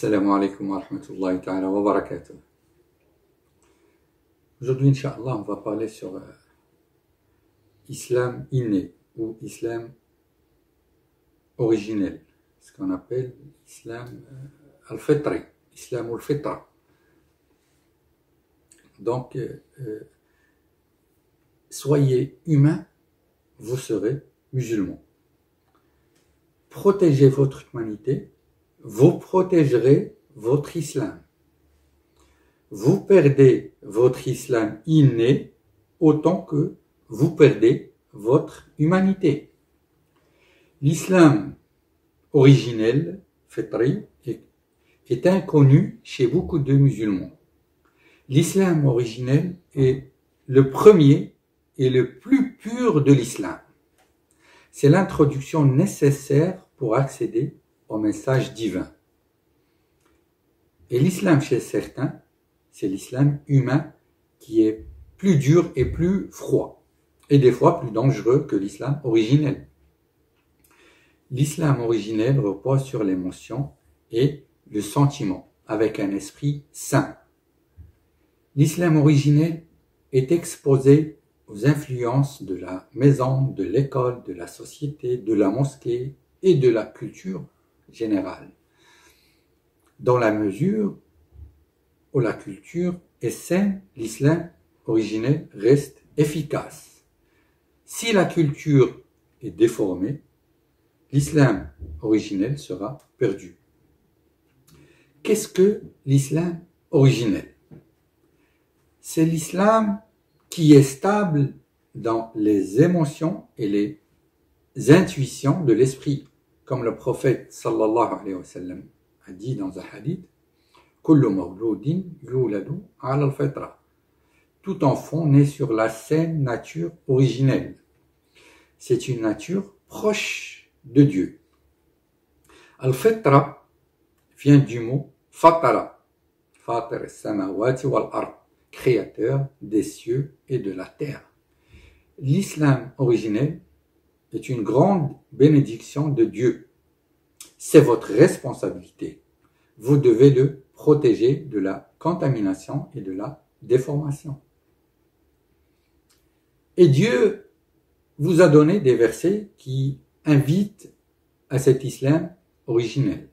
Assalamu alaikum wa rahmatullahi ta'ala wa barakatuh. Aujourd'hui, Inch'Allah, on va parler sur islam inné ou islam originel, ce qu'on appelle islam al-fetri, islam ul-fitra. Donc, soyez humains, vous serez musulmans. Protégez votre humanité, vous protégerez votre islam. Vous perdez votre islam inné autant que vous perdez votre humanité. L'islam originel, fetri, est inconnu chez beaucoup de musulmans. L'islam originel est le premier et le plus pur de l'islam. C'est l'introduction nécessaire pour accéder au message divin. Et l'islam chez certains, c'est l'islam humain qui est plus dur et plus froid, et des fois plus dangereux que l'islam originel. L'islam originel repose sur l'émotion et le sentiment, avec un esprit sain. L'islam originel est exposé aux influences de la maison, de l'école, de la société, de la mosquée et de la culture générale, dans la mesure où la culture est saine, l'islam originel reste efficace. Si la culture est déformée, l'islam originel sera perdu. Qu'est-ce que l'islam originel? C'est l'islam qui est stable dans les émotions et les intuitions de l'esprit. Comme le prophète sallallahu alayhi wa sallam a dit dans un hadith, tout enfant naît sur la saine nature originelle. C'est une nature proche de Dieu. Al-Fitra vient du mot Fatara, Fatar es-samawati wal-ar, créateur des cieux et de la terre. L'islam originel est une grande bénédiction de Dieu. C'est votre responsabilité. Vous devez le protéger de la contamination et de la déformation. Et Dieu vous a donné des versets qui invitent à cet islam originel.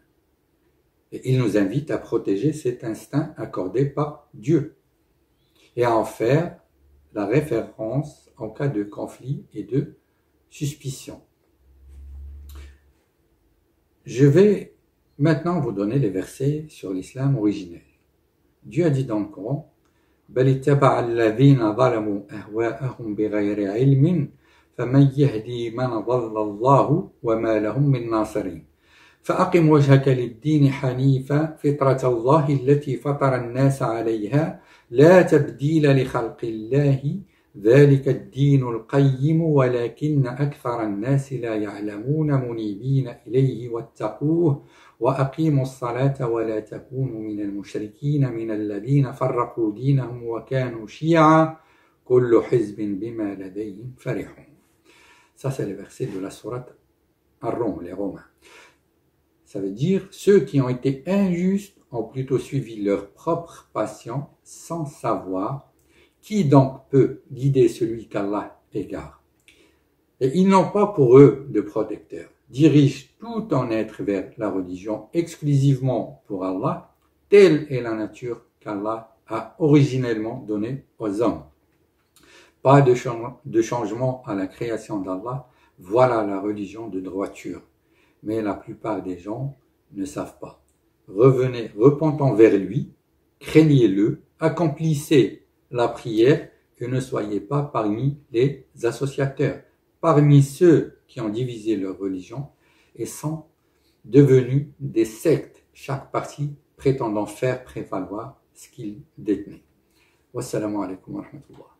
Et il nous invite à protéger cet instinct accordé par Dieu et à en faire la référence en cas de conflit et de suspicion. Je vais maintenant vous donner les versets sur l'islam originel. Dieu a dit dans le Coran, ذلك الدين القيم ولكن أكثر الناس لا يعلمون منيبين إليه واتقوه وأقيموا الصلاة ولا تكونوا من المشركين من الذين فرقوا دينهم وكانوا شيعا كل حزب بما لديهم فرحون. Ça c'est le verset de la sourate Ar-Rom, les Romains. Ça veut dire ceux qui ont été injustes ont plutôt suivi leur propre passion sans savoir. Qui donc peut guider celui qu'Allah égare? Et ils n'ont pas pour eux de protecteur. Dirigent tout en être vers la religion exclusivement pour Allah. Telle est la nature qu'Allah a originellement donnée aux hommes. Pas de changement à la création d'Allah. Voilà la religion de droiture. Mais la plupart des gens ne savent pas. Revenez repentant vers lui, craignez-le, accomplissez la prière et ne soyez pas parmi les associateurs, parmi ceux qui ont divisé leur religion et sont devenus des sectes, chaque parti prétendant faire prévaloir ce qu'il détenait. Wassalamu alaikum wa rahmatullah.